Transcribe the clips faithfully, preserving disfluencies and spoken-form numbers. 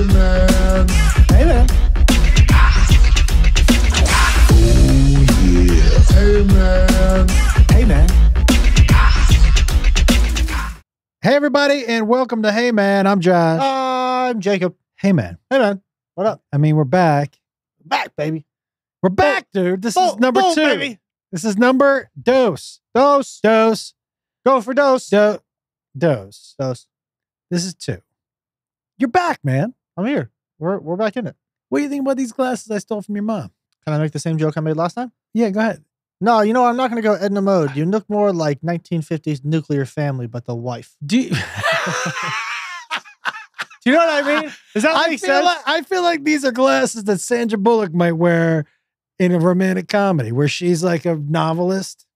Hey, man. Hey, man. Oh, yeah. Hey, man. Hey, man. Hey, everybody, and welcome to Hey, Man. I'm Josh. I'm Jacob. Hey, man. Hey, man. What up? I mean, we're back. Back, baby. We're back, oh, dude. This oh, is number oh, two. Baby. This is number dose. Dose. Dose. Go for dose. Do dose. Dose. This is two. You're back, man. I'm here. We're we're back in it. What do you think about these glasses I stole from your mom? Can I make the same joke I made last time? Yeah, go ahead. No, you know, I'm not going to go Edna Mode. You look more like nineteen fifties nuclear family, but the wife. Do you, do you know what I mean? Does that make I sense? Like, I feel like these are glasses that Sandra Bullock might wear in a romantic comedy where she's like a novelist.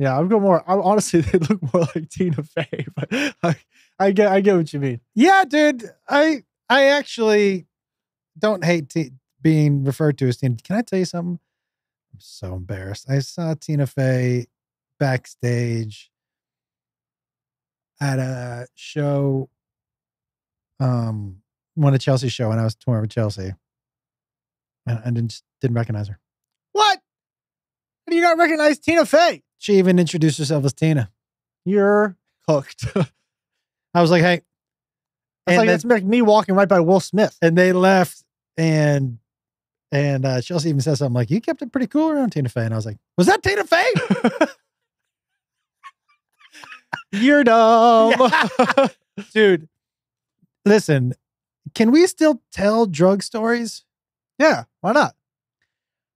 Yeah, I'm going more. I'm, honestly, they look more like Tina Fey, but I, I get, I get what you mean. Yeah, dude, I, I actually don't hate t being referred to as Tina. Can I tell you something? I'm so embarrassed. I saw Tina Fey backstage at a show, um, one of Chelsea's show, when I was touring with Chelsea, and I didn't just didn't recognize her. What? How do you not recognize Tina Fey? She even introduced herself as Tina. You're cooked. I was like, hey. That's like, that's like me walking right by Will Smith. And they left, and and uh, Chelsea even said something like, you kept it pretty cool around Tina Fey. And I was like, was that Tina Fey? You're dumb. Yeah. Dude, listen, can we still tell drug stories? Yeah, why not?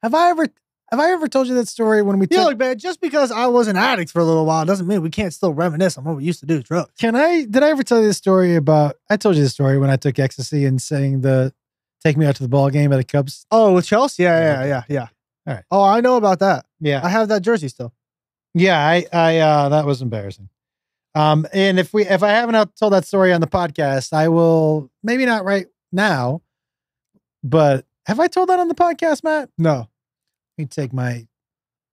Have I ever... Have I ever told you that story when we... Yeah, look, man, just because I was an addict for a little while doesn't mean we can't still reminisce on what we used to do with drugs. Can I... Did I ever tell you this story about... I told you the story when I took ecstasy and sang the... Take me out to the ball game at the Cubs. Oh, with Chelsea? Yeah, yeah, yeah, yeah. All right. Oh, I know about that. Yeah. I have that jersey still. Yeah, I... I uh, that was embarrassing. Um, and if we... If I haven't told that story on the podcast, I will... Maybe not right now, but... Have I told that on the podcast, Matt? No. Let me take my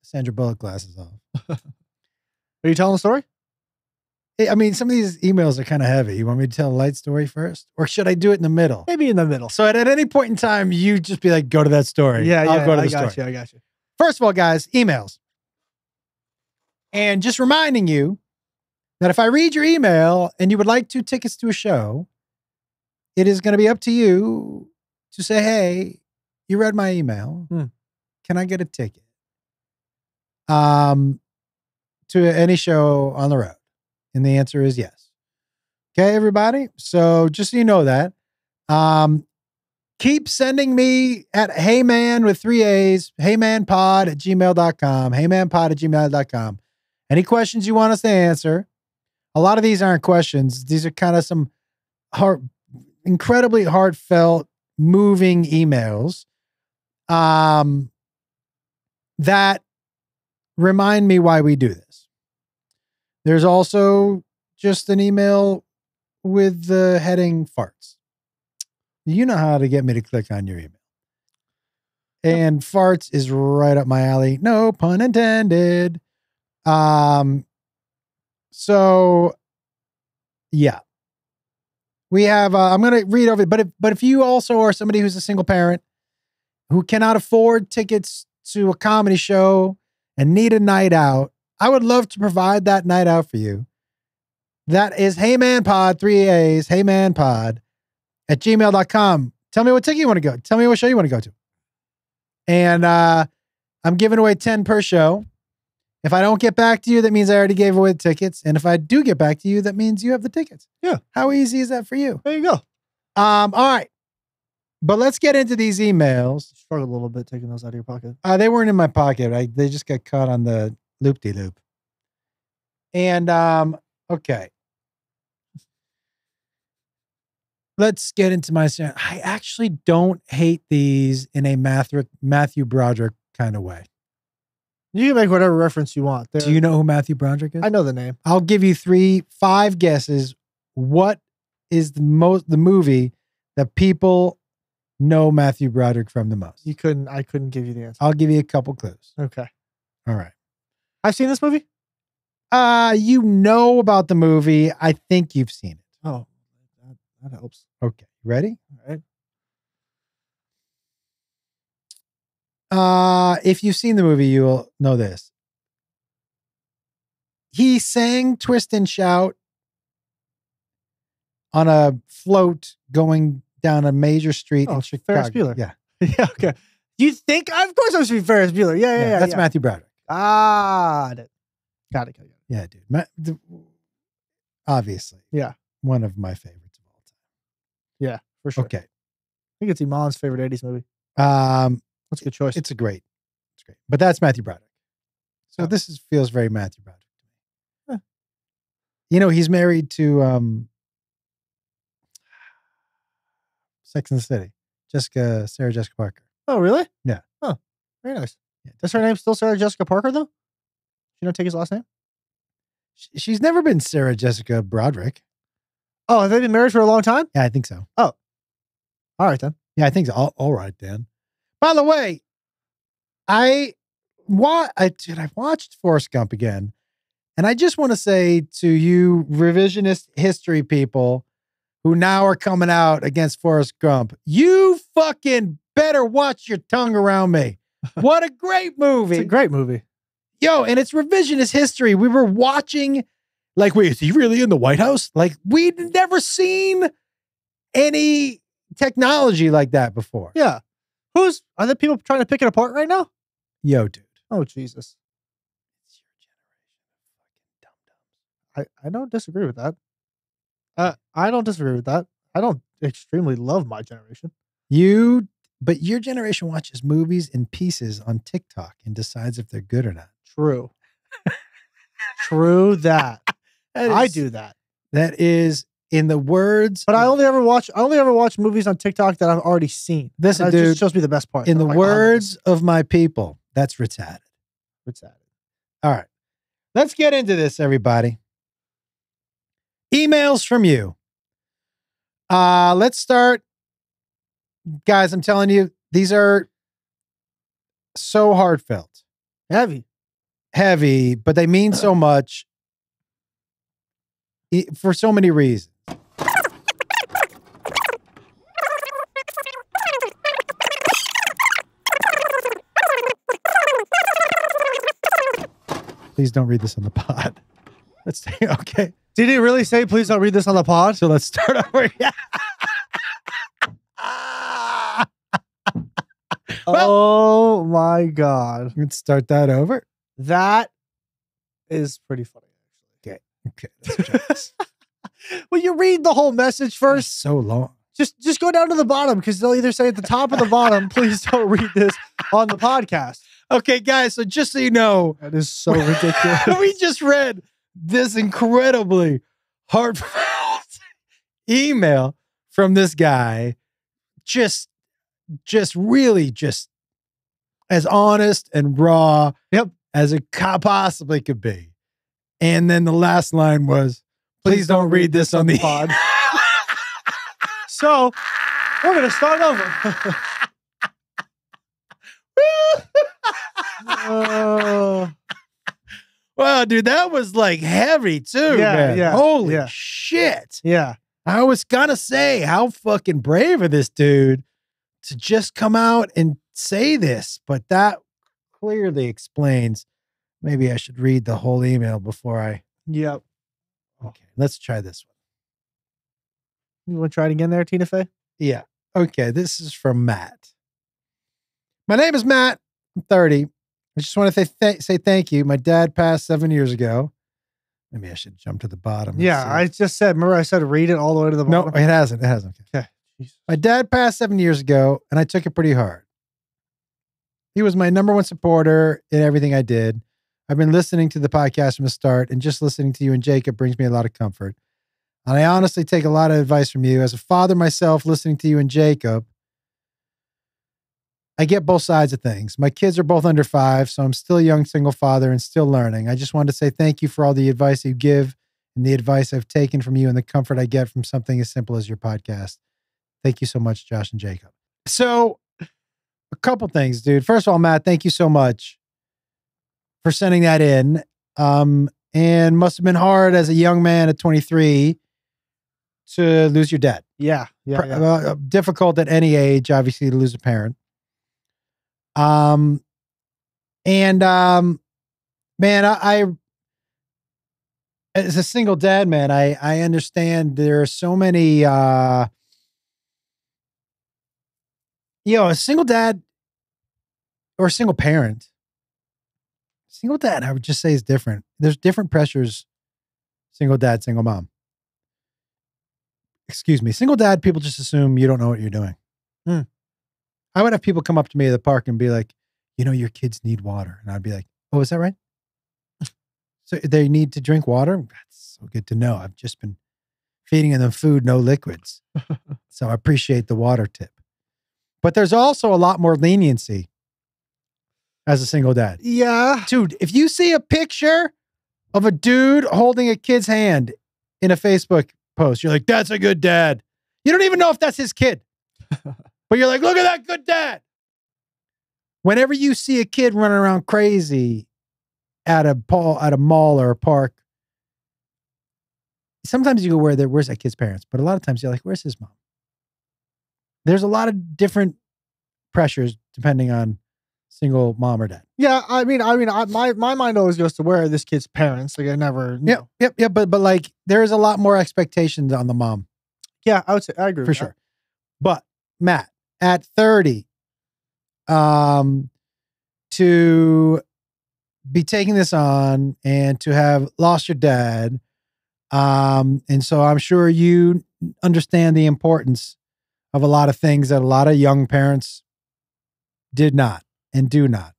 Sandra Bullock glasses off. Are you telling a story? I mean, some of these emails are kind of heavy. You want me to tell a light story first? Or should I do it in the middle? Maybe in the middle. So at, at any point in time, you just be like, go to that story. Yeah, I'll yeah, go to the I got story. you, I got you. First of all, guys, emails. And just reminding you that if I read your email and you would like two tickets to a show, it is going to be up to you to say, hey, you read my email. Hmm. Can I get a ticket um, to any show on the road? And the answer is yes. Okay, everybody? So just so you know that. Um, keep sending me at heyman with three A's, heymanpod at gmail dot com, heymanpod at gmail dot com. Any questions you want us to answer? A lot of these aren't questions. These are kind of some heart, incredibly heartfelt, moving emails. Um... That remind me why we do this. There's also just an email with the heading farts. You know how to get me to click on your email. And farts is right up my alley. No pun intended. Um, so, yeah. We have, uh, I'm going to read over it, but if, but if you also are somebody who's a single parent who cannot afford tickets to a comedy show and need a night out, I would love to provide that night out for you. That is HeyManPod, three A's, HeyManPod at gmail dot com. Tell me what ticket you want to go. Tell me what show you want to go to. And uh, I'm giving away ten per show. If I don't get back to you, that means I already gave away the tickets. And if I do get back to you, that means you have the tickets. Yeah. How easy is that for you? There you go. Um, all right. But let's get into these emails. Struggled a little bit taking those out of your pocket. Uh, they weren't in my pocket. I, they just got caught on the loop-de-loop. And, um, okay. Let's get into my... I actually don't hate these in a Matthew, Matthew Broderick kind of way. You can make whatever reference you want. They're, Do you know who Matthew Broderick is? I know the name. I'll give you three, five guesses. What is the most the movie that people... know Matthew Broderick from the most? You couldn't, I couldn't give you the answer. I'll give you a couple clues. Okay. All right. I've seen this movie? Uh, you know about the movie. I think you've seen it. Oh, that, that helps. Okay. Ready? All right. Uh, if you've seen the movie, you will know this. He sang Twist and Shout on a float going down a major street oh, in Chicago. Ferris Bueller. Yeah. Yeah, okay. You think? Of course I was be Ferris Bueller. Yeah, yeah, yeah. yeah that's yeah. Matthew Broderick. Ah, that, got it. Got it. Yeah, dude. Ma the, obviously. Yeah. One of my favorites of all time. Yeah, for sure. Okay. I think it's Iman's favorite eighties movie. Um, That's a good choice. It's a great. It's great. But that's Matthew Broderick. So oh. this is, feels very Matthew Broderick to me. Huh. You know, he's married to um, Sex and the City. Jessica, Sarah Jessica Parker. Oh, really? Yeah. Oh, very nice. Yeah. Is her name still Sarah Jessica Parker, though? You don't take his last name? She, she's never been Sarah Jessica Broderick. Oh, have they been married for a long time? Yeah, I think so. Oh. All right, then. Yeah, I think so. All, all right, then. By the way, I, wa I, dude, I watched Forrest Gump again. And I just want to say to you revisionist history people who now are coming out against Forrest Gump, you fucking better watch your tongue around me. What a great movie. It's a great movie. Yo, and it's revisionist history. We were watching, like, wait, is he really in the White House? Like, we'd never seen any technology like that before. Yeah. Who's, are there people trying to pick it apart right now? Yo, dude. Oh, Jesus. It's your generation. I, I don't disagree with that. Uh, I don't disagree with that. I don't extremely love my generation. You, but your generation watches movies in pieces on TikTok and decides if they're good or not. True. True that. that is, I do that. That is... In the words, but I only ever watch I only ever watch movies on TikTok that I've already seen. Listen, dude, just shows me the best part. In the words of my people, that's retarded. Retarded. All right, let's get into this, everybody. Emails from you. Uh, let's start, guys. I'm telling you, these are so heartfelt, heavy, heavy, but they mean so much for so many reasons. Please don't read this on the pod. Let's say, okay. Did he really say, please don't read this on the pod? So let's start over. Yeah. Well, oh my God. Let's start that over. That is pretty funny. Okay. Okay. That's well, you read the whole message first. It's so long. Just, just go down to the bottom, because they'll either say at the top or the bottom, please don't read this on the podcast. Okay, guys, so just so you know, that is so ridiculous. We just read this incredibly heartfelt email from this guy. Just, just really just as honest and raw yep. as it possibly could be. And then the last line was, please, please don't, don't read this on the pod. So we're going to start over. uh, wow, dude, that was like heavy too, yeah, man. Yeah, Holy yeah. shit. Yeah. I was going to say, how fucking brave of this dude to just come out and say this, but that clearly explains. Maybe I should read the whole email before I... Yep. Okay, let's try this one. You want to try it again there, Tina Fey? Yeah. Okay, this is from Matt. My name is Matt. I'm thirty. I just want to th th say thank you. My dad passed seven years ago. Maybe I should jump to the bottom. Yeah, I just said... Remember I said read it all the way to the bottom? No, it hasn't. It hasn't. Okay. Jesus. My dad passed seven years ago, and I took it pretty hard. He was my number one supporter in everything I did. I've been listening to the podcast from the start, and just listening to you and Jacob brings me a lot of comfort. And I honestly take a lot of advice from you. As a father myself, listening to you and Jacob, I get both sides of things. My kids are both under five, so I'm still a young single father and still learning. I just wanted to say thank you for all the advice you give and the advice I've taken from you and the comfort I get from something as simple as your podcast. Thank you so much, Josh and Jacob. So a couple things, dude. First of all, Matt, thank you so much for sending that in. Um, and must have been hard as a young man at twenty-three to lose your dad. Yeah. yeah, yeah. Uh, difficult at any age, obviously, to lose a parent. Um, and, um, man, I, I as a single dad, man, I, I understand there are so many, uh, you know, a single dad or a single parent, single dad, I would just say is different. There's different pressures. Single dad, single mom. Excuse me. Single dad, people just assume you don't know what you're doing. Hmm. I would have people come up to me at the park and be like, you know, your kids need water. And I'd be like, oh, is that right? So they need to drink water? That's so good to know. I've just been feeding them food, no liquids. So I appreciate the water tip. But there's also a lot more leniency as a single dad. Yeah. Dude, if you see a picture of a dude holding a kid's hand in a Facebook post, you're like, that's a good dad. You don't even know if that's his kid. But you're like, look at that good dad. Whenever you see a kid running around crazy at a, at a mall or a park, sometimes you go, where where's that kid's parents? But a lot of times you're like, where's his mom? There's a lot of different pressures depending on single mom or dad. Yeah, I mean, I mean, I, my my mind always goes to where are this kid's parents? Like I never. Yeah, yeah, yeah. But but like there is a lot more expectations on the mom. Yeah, I would say I agree for sure. But Matt, at thirty, um, to be taking this on and to have lost your dad, um, and so I'm sure you understand the importance of a lot of things that a lot of young parents did not. And do not.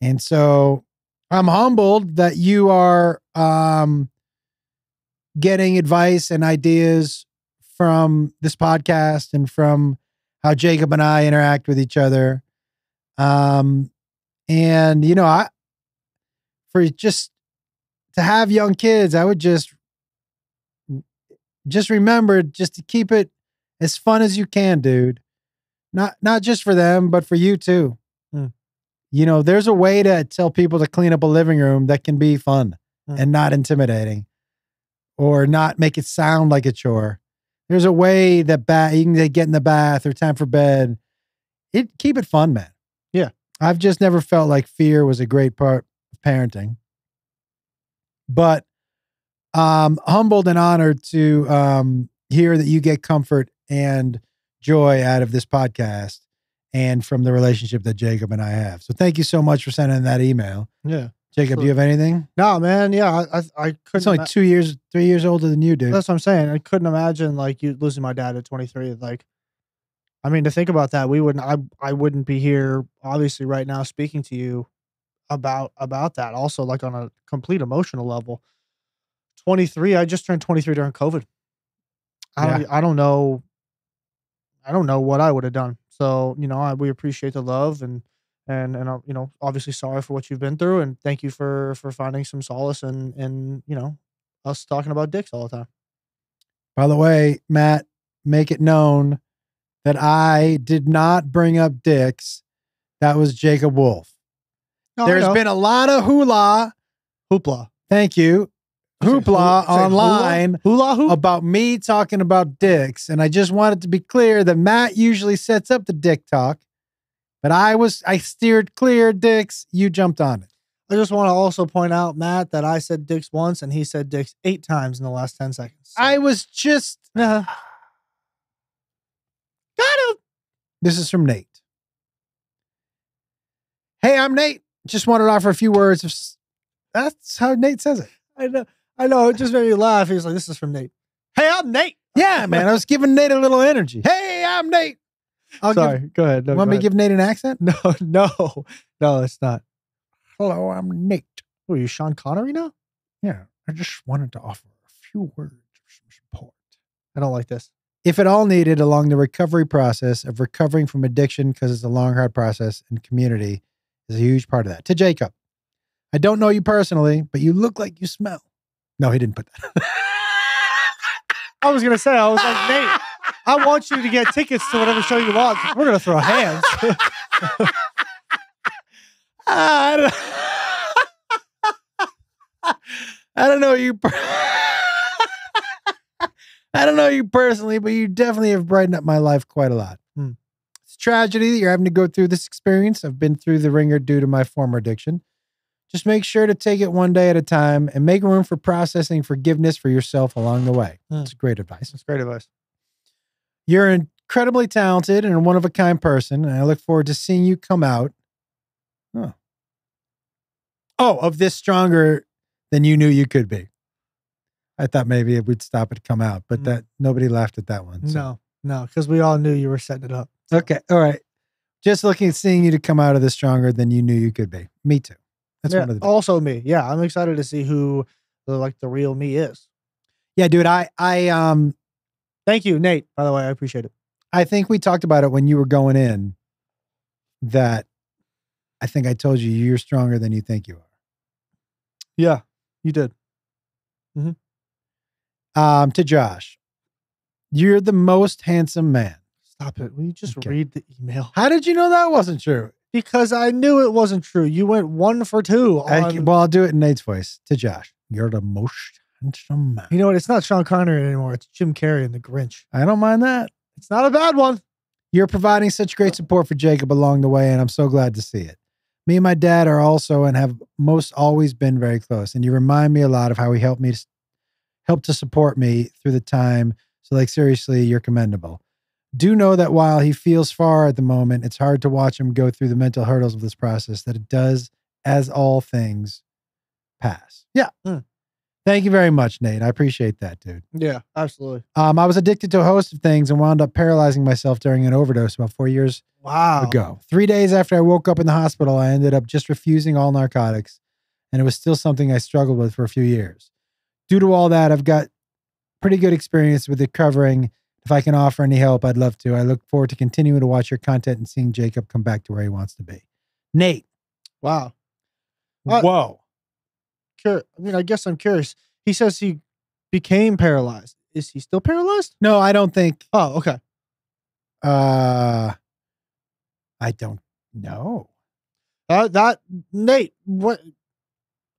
And so I'm humbled that you are um, getting advice and ideas from this podcast and from how Jacob and I interact with each other. Um, and, you know, I, for just to have young kids, I would just, just remember just to keep it as fun as you can, dude. Not, not just for them, but for you too. You know, there's a way to tell people to clean up a living room that can be fun mm. and not intimidating or not make it sound like a chore. There's a way that ba- you can get in the bath or time for bed. It keep it fun, man. Yeah. I've just never felt like fear was a great part of parenting. But um, humbled and honored to um, hear that you get comfort and joy out of this podcast. And from the relationship that Jacob and I have. So thank you so much for sending that email. Yeah. Jacob, absolutely. Do you have anything? No, man. Yeah. I, I, I couldn't. It's only two years, three years older than you, dude. That's what I'm saying. I couldn't imagine like you losing my dad at twenty-three. Like, I mean, to think about that, we wouldn't, I, I wouldn't be here obviously right now speaking to you about, about that. Also like on a complete emotional level, twenty-three, I just turned twenty-three during COVID. I don't, yeah. I don't know. I don't know what I would have done. So, you know, I, we appreciate the love and, and, and, uh, you know, obviously sorry for what you've been through and thank you for, for finding some solace and, and, you know, us talking about dicks all the time. By the way, Matt, make it known that I did not bring up dicks. That was Jacob Wolf. No, there's been a lot of hula. Hoopla. Thank you. Hoopla online hula, hula hoop? About me talking about dicks. And I just wanted to be clear that Matt usually sets up the dick talk, but I was, I steered clear dicks. You jumped on it. I just want to also point out, Matt, that I said dicks once and he said dicks eight times in the last ten seconds. So. I was just, uh, got him. This is from Nate. Hey, I'm Nate. Just wanted to offer a few words. Of, that's how Nate says it. I know. I know, it just made me laugh. He was like, this is from Nate. Hey, I'm Nate. Yeah, man. I was giving Nate a little energy. Hey, I'm Nate. I'll Sorry, give, go ahead. No, want go me to give Nate an accent? No, no. No, it's not. Hello, I'm Nate. Oh, are you Sean Connery now? Yeah. I just wanted to offer a few words of support. I don't like this. If at all needed along the recovery process of recovering from addiction, because it's a long, hard process, and community is a huge part of that. To Jacob, I don't know you personally, but you look like you smell. No, he didn't put that. I was going to say, I was like, Nate, I want you to get tickets to whatever show you want. We're going to throw hands. I, don't, I don't know you. Per- I don't know you personally, but you definitely have brightened up my life quite a lot. Hmm. It's a tragedy that you're having to go through this experience. I've been through the ringer due to my former addiction. Just make sure to take it one day at a time and make room for processing forgiveness for yourself along the way. That's great advice. That's great advice. You're incredibly talented and a one-of-a-kind person, and I look forward to seeing you come out. Huh. Oh, of this stronger than you knew you could be. I thought maybe it would stop it come out, but mm. that nobody laughed at that one. So. No, no, because we all knew you were setting it up. So. Okay, all right. Just looking at seeing you to come out of this stronger than you knew you could be. Me too. That's yeah, one of the also me. Yeah, I'm excited to see who the, like the real me is. Yeah, dude. I I um, thank you, Nate. By the way, I appreciate it. I think we talked about it when you were going in. That I think I told you you're stronger than you think you are. Yeah, you did. Mm-hmm. Um, to Josh, you're the most handsome man. Stop it. Will you just okay. read the email? How did you know that wasn't true? Because I knew it wasn't true. You went one for two. On... I, well, I'll do it in Nate's voice. To Josh, you're the most handsome man. You know what? It's not Sean Connery anymore. It's Jim Carrey and the Grinch. I don't mind that. It's not a bad one. You're providing such great support for Jacob along the way, and I'm so glad to see it. Me and my dad are also and have most always been very close, and you remind me a lot of how he helped me to, helped to support me through the time. So, like, seriously, you're commendable. Do know that while he feels far at the moment, it's hard to watch him go through the mental hurdles of this process, that it does, as all things, pass. Yeah. Mm. Thank you very much, Nate. I appreciate that, dude. Yeah, absolutely. Um, I was addicted to a host of things and wound up paralyzing myself during an overdose about four years wow. ago. Three days after I woke up in the hospital, I ended up just refusing all narcotics, and it was still something I struggled with for a few years. Due to all that, I've got pretty good experience with recovering. If I can offer any help, I'd love to. I look forward to continuing to watch your content and seeing Jacob come back to where he wants to be. Nate. Wow. Uh, Whoa. Cur- I mean, I guess I'm curious. He says he became paralyzed. Is he still paralyzed? No, I don't think. Oh, okay. Uh, I don't know. Uh, that, Nate, what?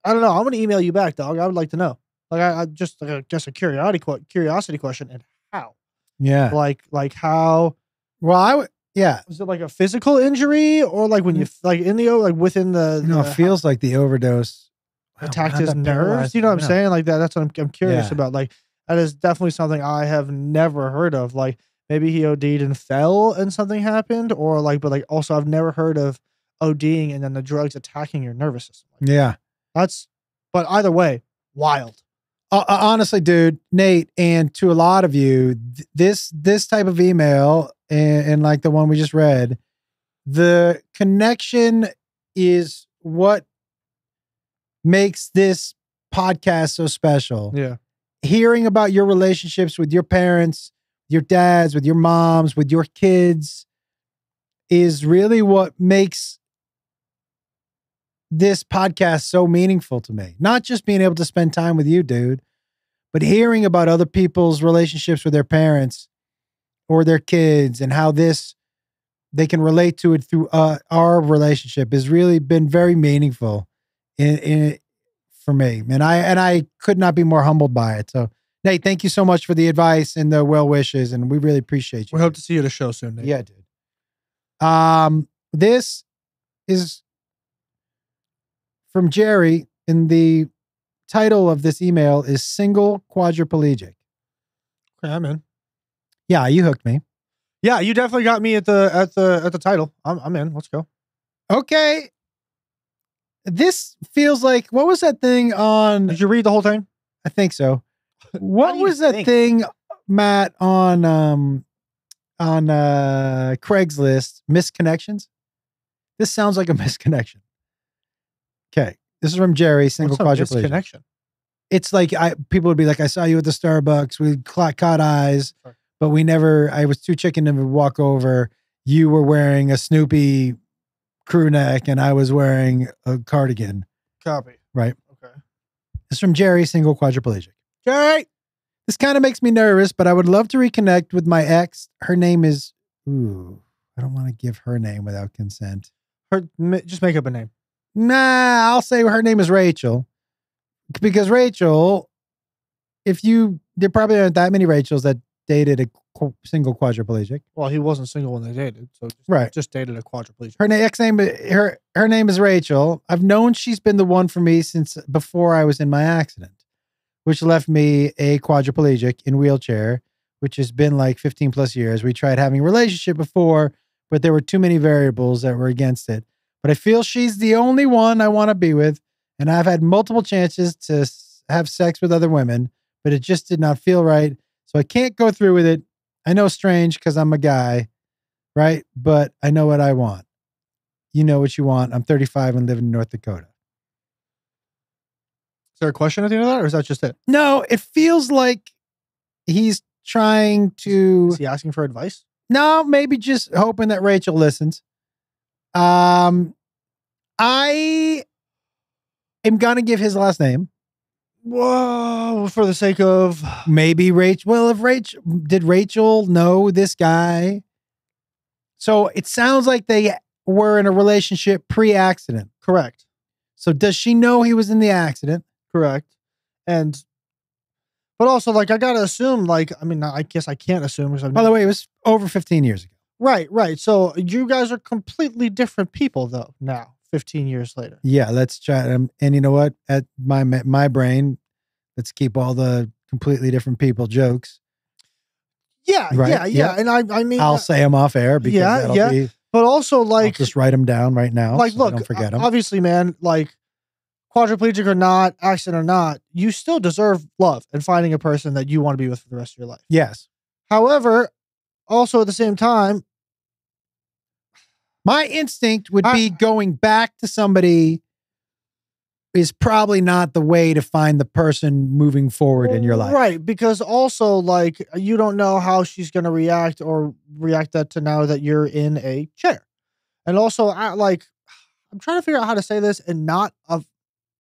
I don't know. I'm going to email you back, dog. I would like to know. Like, I, I just, uh, just a curiosity, curiosity question and how. Yeah. Like, like how, well, I would, yeah. Was it like a physical injury or like when you, like in the, like within the, the no, it feels how, like the overdose attacked wow, his nerves. You know what no. I'm saying? Like that, that's what I'm, I'm curious yeah. about. Like that is definitely something I have never heard of. Like maybe he O D'd and fell and something happened or like, but like also I've never heard of ODing and then the drugs attacking your nervous system. Like, yeah. That's, but either way, wild. Uh, honestly, dude, Nate, and to a lot of you, th- this this type of email and, and like the one we just read, the connection is what makes this podcast so special. Yeah. Hearing about your relationships with your parents, your dads, with your moms, with your kids is really what makes this podcast so meaningful to me. Not just being able to spend time with you, dude, but hearing about other people's relationships with their parents or their kids and how this, they can relate to it through uh, our relationship has really been very meaningful in, in for me. And I, and I could not be more humbled by it. So Nate, thank you so much for the advice and the well wishes. And we really appreciate you. We hope to see you at a show soon, Nate. Yeah, dude. Um, this is from Jerry, and the title of this email is Single Quadriplegic. Okay, I'm in. Yeah, you hooked me. Yeah, you definitely got me at the at the at the title. I'm I'm in. Let's go. Okay. This feels like what was that thing on? Did you read the whole thing? I think so. What was that think? thing, Matt, on um on uh Craigslist? Misconnections? This sounds like a misconnection. Okay, this is from Jerry, single quadriplegic. Connection. It's like I people would be like, I saw you at the Starbucks. We caught, caught eyes, sure. but we never. I was too chicken to walk over. You were wearing a Snoopy crew neck, and I was wearing a cardigan. Copy. Right. Okay. This is from Jerry, single quadriplegic. Jerry, this kind of makes me nervous, but I would love to reconnect with my ex. Her name is. Ooh, I don't want to give her name without consent. Her, just make up a name. Nah, I'll say her name is Rachel because Rachel, if you, there probably aren't that many Rachels that dated a qu single quadriplegic. Well, he wasn't single when they dated, so just, right. just dated a quadriplegic. Her na ex name her her name is Rachel. I've known she's been the one for me since before I was in my accident, which left me a quadriplegic in wheelchair, which has been like fifteen plus years. We tried having a relationship before, but there were too many variables that were against it. But I feel she's the only one I want to be with, and I've had multiple chances to have sex with other women, but it just did not feel right, so I can't go through with it. I know, strange, because I'm a guy, right? But I know what I want. You know what you want. I'm thirty-five and live in North Dakota. Is there a question at the end of that, or is that just it? No, it feels like he's trying to... Is he asking for advice? No, maybe just hoping that Rachel listens. Um, I am going to give his last name. Whoa, for the sake of... Maybe Rachel... Well, if Rachel... Did Rachel know this guy? So it sounds like they were in a relationship pre-accident. Correct. So does she know he was in the accident? Correct. And... But also, like, I got to assume, like, I mean, I guess I can't assume. Because By the way, it was over fifteen years ago. Right, right. So you guys are completely different people, though, now, fifteen years later. Yeah, let's try. Um, and you know what? At my my brain, let's keep all the completely different people jokes. Yeah, right? yeah, yeah. Yep. And I I mean... I'll uh, say them off air because yeah, that'll yeah. be... But also, like... I'll just write them down right now. Like, so look, I don't forget them. Obviously, man, like... Quadriplegic or not, accident or not, you still deserve love and finding a person that you want to be with for the rest of your life. Yes. However, also at the same time, my instinct would I, be going back to somebody is probably not the way to find the person moving forward in your life. Right. Because also, like, you don't know how she's going to react or react that to now that you're in a chair. And also, I, like, I'm trying to figure out how to say this and not of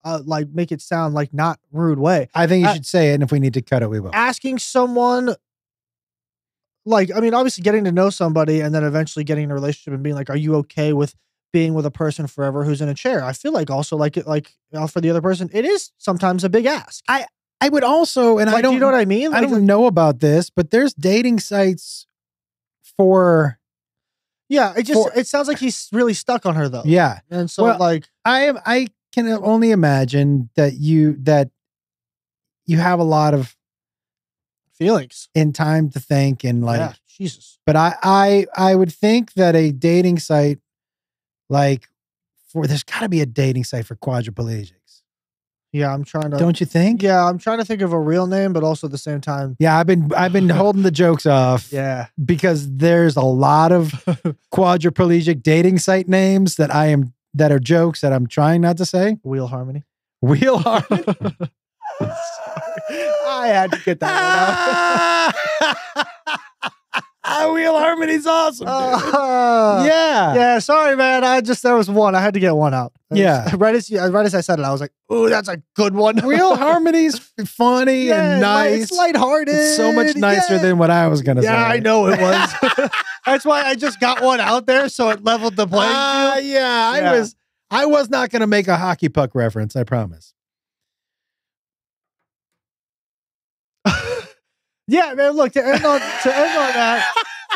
Uh, like make it sound like not rude way. I think you uh, should say it, and if we need to cut it, we will. Asking someone, like, I mean, obviously getting to know somebody and then eventually getting in a relationship and being like, are you okay with being with a person forever who's in a chair? I feel like also like it, like for the other person, it is sometimes a big ask. I, I would also, and like, I don't do you know what I mean? Like, I don't know about this, but there's dating sites for... Yeah. It just, for, it sounds like he's really stuck on her though. Yeah. And so well, like, I am, I, can only imagine that you that you have a lot of feelings and time to think and like yeah, Jesus. But I I I would think that a dating site like for there's got to be a dating site for quadriplegics. Yeah, I'm trying to. Don't you think? Yeah, I'm trying to think of a real name, but also at the same time. Yeah, I've been I've been holding the jokes off. Yeah, because there's a lot of quadriplegic dating site names that I am. That are jokes that I'm trying not to say. Wheel Harmony. Wheel Harmony. I had to get that one out. Wheel Harmony's awesome. Uh, yeah. Yeah. Sorry, man. I just, there was one. I had to get one out. Was, yeah. Right as, right as I said it, I was like, ooh, that's a good one. Wheel Harmony's funny yeah, and nice. It's lighthearted. It's so much nicer yeah. than what I was going to yeah, say. Yeah, I know it was. That's why I just got one out there, so it leveled the playing field. Uh, yeah, I yeah. was I was not going to make a hockey puck reference, I promise. Yeah, man, look, to end on, to end on that,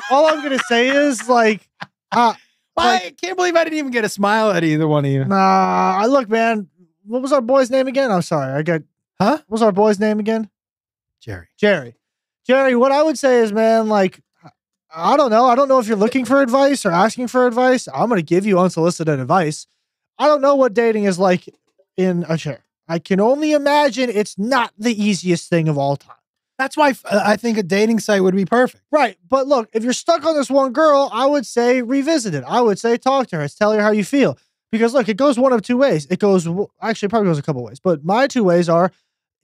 all I'm going to say is, like... Uh, like I can't believe I didn't even get a smile at either one of you. Nah, look, man, what was our boy's name again? I'm sorry, I got... Huh? What was our boy's name again? Jerry. Jerry. Jerry, what I would say is, man, like... I don't know. I don't know if you're looking for advice or asking for advice. I'm going to give you unsolicited advice. I don't know what dating is like in a chair. I can only imagine it's not the easiest thing of all time. That's why I think a dating site would be perfect. Right. But look, if you're stuck on this one girl, I would say revisit it. I would say talk to her. Tell her how you feel. Because look, it goes one of two ways. It goes, actually, it probably goes a couple ways. But my two ways are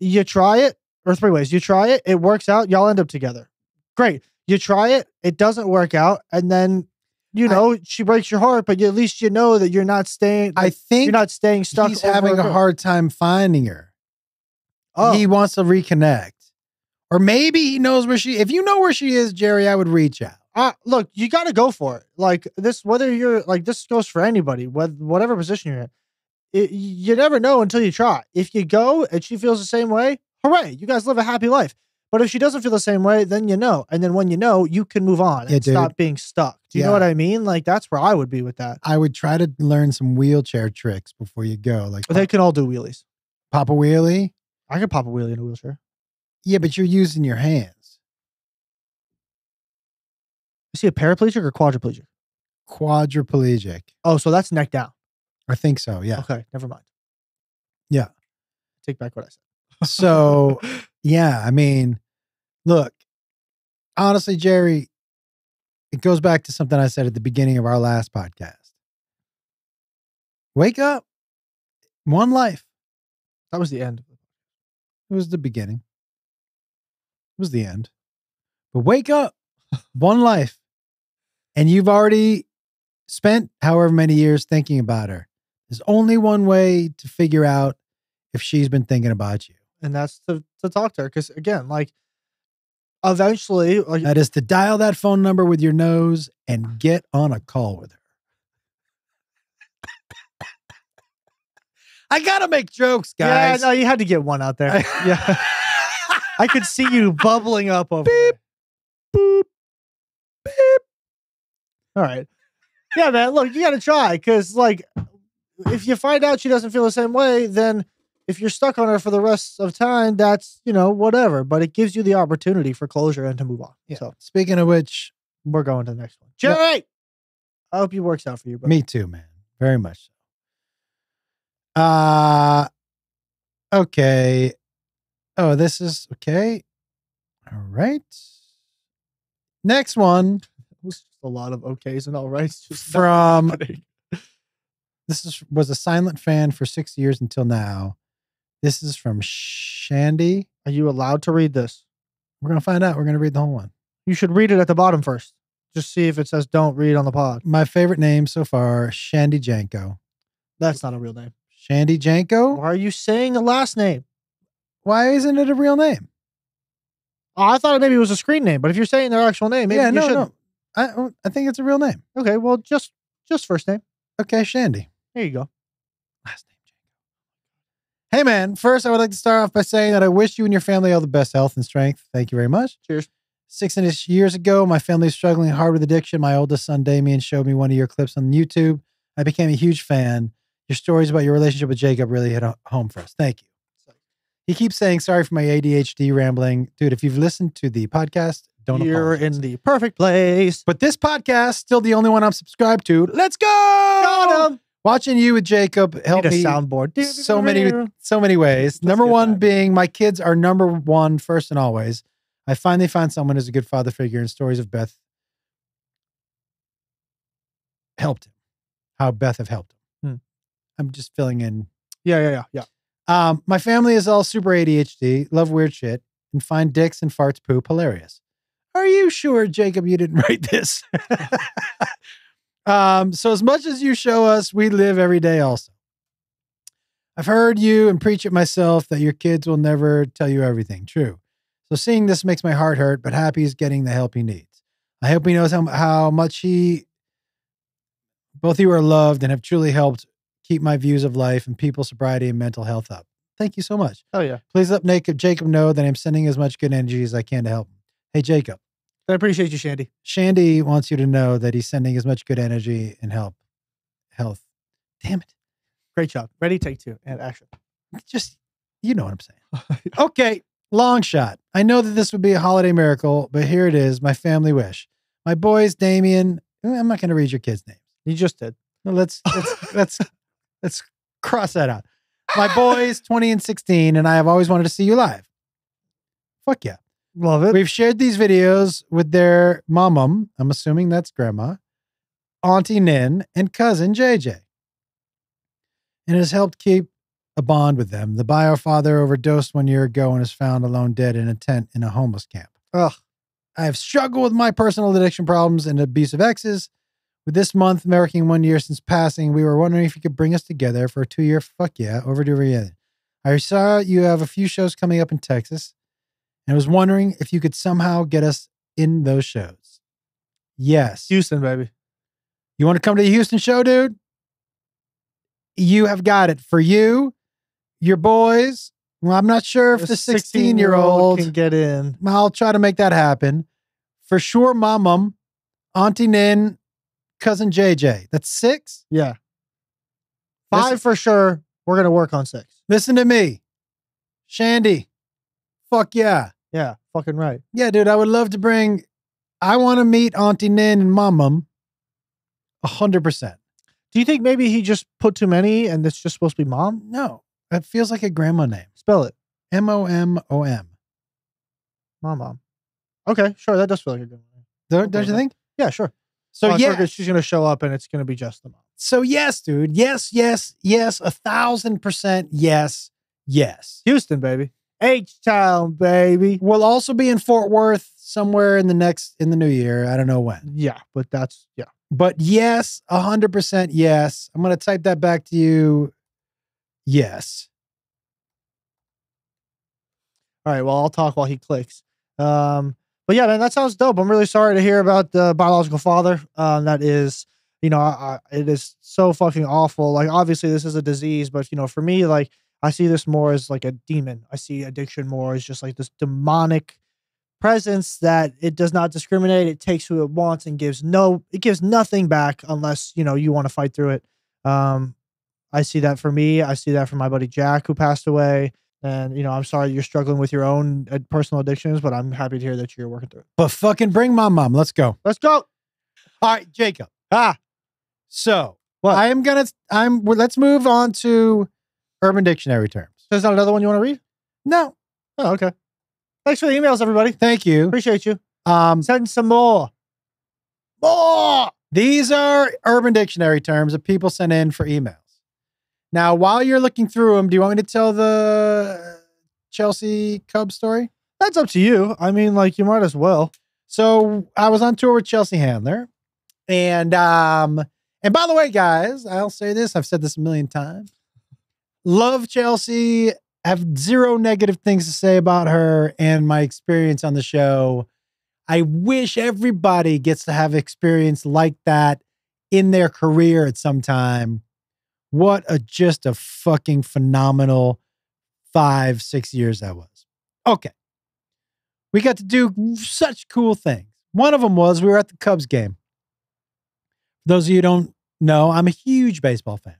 you try it, or three ways. You try it, it works out, y'all end up together. Great. You try it, it doesn't work out, and then, you know, I, she breaks your heart, but you, at least you know that you're not staying... Like, I think you're not staying stuck. He's having a hard time finding her. Oh. He wants to reconnect. Or maybe he knows where she... If you know where she is, Jerry, I would reach out. Uh, look, you got to go for it. Like, this, whether you're... Like, this goes for anybody, whether, whatever position you're in. It, you never know until you try. If you go and she feels the same way, hooray, you guys live a happy life. But if she doesn't feel the same way, then you know. And then when you know, you can move on and yeah, stop being stuck. Do you yeah. know what I mean? Like, that's where I would be with that. I would try to learn some wheelchair tricks before you go. Like, but they can all do wheelies. Pop a wheelie? I could pop a wheelie in a wheelchair. Yeah, but you're using your hands. Is he a paraplegic or quadriplegic? Quadriplegic. Oh, so that's neck down. I think so, yeah. Okay, never mind. Yeah. Take back what I said. So... Yeah, I mean, look, honestly, Jerry, it goes back to something I said at the beginning of our last podcast. Wake up. One life. That was the end. It was the beginning. It was the end. But wake up. One life. And you've already spent however many years thinking about her. There's only one way to figure out if she's been thinking about you. And that's to, to talk to her. Because again, like eventually... Like, that is to dial that phone number with your nose and get on a call with her. I got to make jokes, guys. Yeah, no, you had to get one out there. I, yeah. I could see you bubbling up over beep, boop, beep. All right. Yeah, man, look, you got to try. Because like, if you find out she doesn't feel the same way, then... If you're stuck on her for the rest of time, that's, you know, whatever. But it gives you the opportunity for closure and to move on. Yeah. So speaking of which, we're going to the next one. Jerry! Yep. I hope it works out for you, brother. Me too, man. Very much so. Uh, okay. Oh, this is okay. All right. Next one. There's a lot of okays and all rights. Just from... This is, was a silent fan for six years until now. This is from Shandy. Are you allowed to read this? We're going to find out. We're going to read the whole one. You should read it at the bottom first. Just see if it says don't read on the pod. My favorite name so far, Shandy Janko. That's not a real name. Shandy Janko? Why are you saying a last name? Why isn't it a real name? Oh, I thought maybe it was a screen name, but if you're saying their actual name, maybe yeah, you no, shouldn't. No. I, I think it's a real name. Okay, well, just just first name. Okay, Shandy. There you go. Last name. Hey man, first I would like to start off by saying that I wish you and your family all the best health and strength. Thank you very much. Cheers. Six and a half years ago, my family was struggling hard with addiction. My oldest son, Damien, showed me one of your clips on YouTube. I became a huge fan. Your stories about your relationship with Jacob really hit home for us. Thank you. He keeps saying, sorry for my A D H D rambling. Dude, if you've listened to the podcast, don't apologize. You're in the perfect place. But this podcast, still the only one I'm subscribed to. Let's go! Got him! Watching you with Jacob helped me soundboard. so many so many ways. Let's number one that. being my kids are number one first and always. I finally found someone who's a good father figure, and stories of Beth helped him. How Beth have helped him. Hmm. I'm just filling in. Yeah, yeah, yeah, yeah. Um, my family is all super A D H D, love weird shit, and find dicks and farts poop hilarious. Are you sure, Jacob, you didn't write this? Um, so as much as you show us, we live every day also. I've heard you and preach it myself that your kids will never tell you everything. True. So seeing this makes my heart hurt, but happy he's getting the help he needs. I hope he knows how, how much he, both you are loved and have truly helped keep my views of life and people's sobriety and mental health up. Thank you so much. Oh yeah. Please let Jacob know that I'm sending as much good energy as I can to help him. Hey, Jacob. I appreciate you, Shandy. Shandy wants you to know that he's sending as much good energy and help, health. Damn it. Great job. Ready, take two, and action. Just, you know what I'm saying. Okay, long shot. I know that this would be a holiday miracle, but here it is, my family wish. My boys, Damien, I'm not going to read your kids' names. You just did. No, let's, let's, let's, let's cross that out. My boys, twenty and sixteen, and I have always wanted to see you live. Fuck yeah. Love it. We've shared these videos with their mom, I'm assuming that's grandma, Auntie Nin, and cousin J J. And it has helped keep a bond with them. The bio father overdosed one year ago and is found alone dead in a tent in a homeless camp. Ugh. I have struggled with my personal addiction problems and abusive exes. With this month marking one year since passing, we were wondering if you could bring us together for a two-year fuck yeah overdue reunion. I saw you have a few shows coming up in Texas. And I was wondering if you could somehow get us in those shows. Yes. Houston, baby. You want to come to the Houston show, dude? You have got it. For you, your boys, Well, I'm not sure if the sixteen-year-old can get in. I'll try to make that happen. For sure, my mom, Auntie Nin, Cousin J J. That's six? Yeah. Five Listen, for sure. We're going to work on six. Listen to me. Shandy. Fuck yeah. Yeah, fucking right. Yeah, dude, I would love to bring... I want to meet Auntie Nin and my mom. one hundred percent. Do you think maybe he just put too many and it's just supposed to be mom? No. That feels like a grandma name. Spell it. M O M O M. Mom, mom. Okay, sure. That does feel like a grandma name. Don't, don't you think? Yeah, sure. So, oh, yeah. She's going to show up and it's going to be just the mom. So, yes, dude. Yes, yes, yes. A thousand percent yes, yes. Houston, baby. H-Town, baby. We'll also be in Fort Worth somewhere in the next, in the new year. I don't know when. Yeah, but that's, yeah. But yes, a hundred percent yes. I'm going to type that back to you. Yes. All right. Well, I'll talk while he clicks. Um, but yeah, man, that sounds dope. I'm really sorry to hear about the biological father. Um, that is, you know, I, I, it is so fucking awful. Like, obviously this is a disease, but you know, for me, like I see this more as like a demon. I see addiction more as just like this demonic presence that it does not discriminate. It takes who it wants and gives no, it gives nothing back unless, you know, you want to fight through it. Um, I see that for me. I see that for my buddy Jack, who passed away. And, you know, I'm sorry you're struggling with your own personal addictions, but I'm happy to hear that you're working through it. But fucking bring my mom. Let's go. Let's go. All right, Jacob. Ah. So, what? I am going to, I'm, well, let's move on to Urban Dictionary terms. There's not another one you want to read? No. Oh, okay. Thanks for the emails, everybody. Thank you. Appreciate you. Um, Send some more. More. These are Urban Dictionary terms that people sent in for email. Now, while you're looking through them, do you want me to tell the Chelsea Cub story? That's up to you. I mean, like, you might as well. So I was on tour with Chelsea Handler. And, um, and by the way, guys, I'll say this. I've said this a million times. Love Chelsea. Have zero negative things to say about her and my experience on the show. I wish everybody gets to have experience like that in their career at some time. What a, just a fucking phenomenal five, six years that was. Okay. We got to do such cool things. One of them was we were at the Cubs game. For those of you who don't know, I'm a huge baseball fan.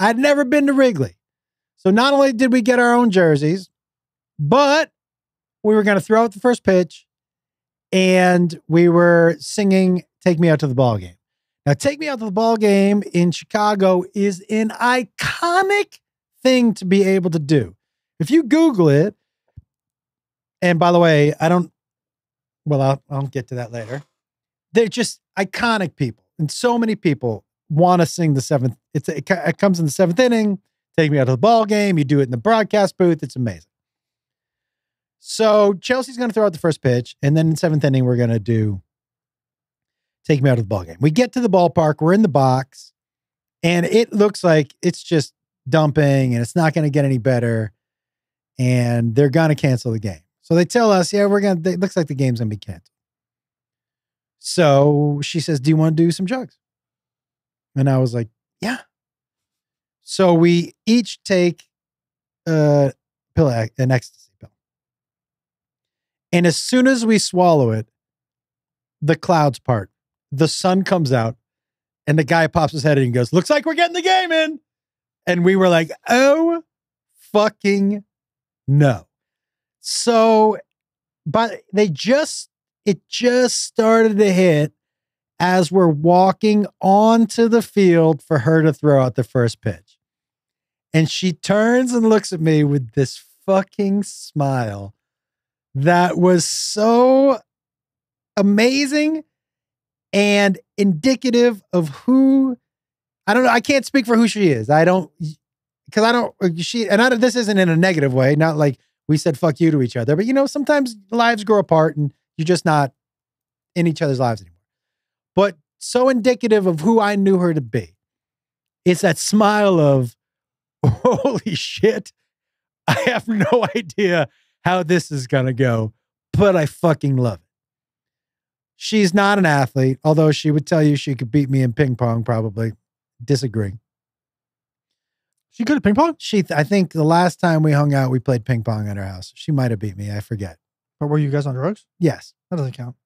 I'd never been to Wrigley. So not only did we get our own jerseys, but we were going to throw out the first pitch and we were singing Take Me Out to the Ball Game. Now, Take Me Out to the Ball Game in Chicago is an iconic thing to be able to do. If you Google it, and by the way, I don't, well, I'll, I'll get to that later. They're just iconic people. And so many people want to sing the seventh. It's, it, it comes in the seventh inning. Take Me Out to the Ball Game. You do it in the broadcast booth. It's amazing. So Chelsea's going to throw out the first pitch. And then in seventh inning, we're going to do Take Me Out of the Ball Game. We get to the ballpark. We're in the box. And it looks like it's just dumping and it's not going to get any better. And they're going to cancel the game. So they tell us, yeah, we're going to, it looks like the game's going to be canceled. So she says, do you want to do some drugs? And I was like, yeah. So we each take a pill, an ecstasy pill. And as soon as we swallow it, the clouds part. The sun comes out and the guy pops his head in and goes, looks like we're getting the game in. And we were like, oh, fucking no. So, but they just, it just started to hit as we're walking onto the field for her to throw out the first pitch. And she turns and looks at me with this fucking smile that was so amazing and indicative of who, I don't know. I can't speak for who she is. I don't, cause I don't, she, and I don't, this isn't in a negative way. Not like we said, fuck you to each other, but you know, sometimes lives grow apart and you're just not in each other's lives anymore, but so indicative of who I knew her to be. It's that smile of, holy shit. I have no idea how this is going to go, but I fucking love it. She's not an athlete, although she would tell you she could beat me in ping pong, probably. Disagree. She good at ping pong? She, th I think the last time we hung out, we played ping pong at her house. She might have beat me. I forget. But were you guys on drugs? Yes. That doesn't count.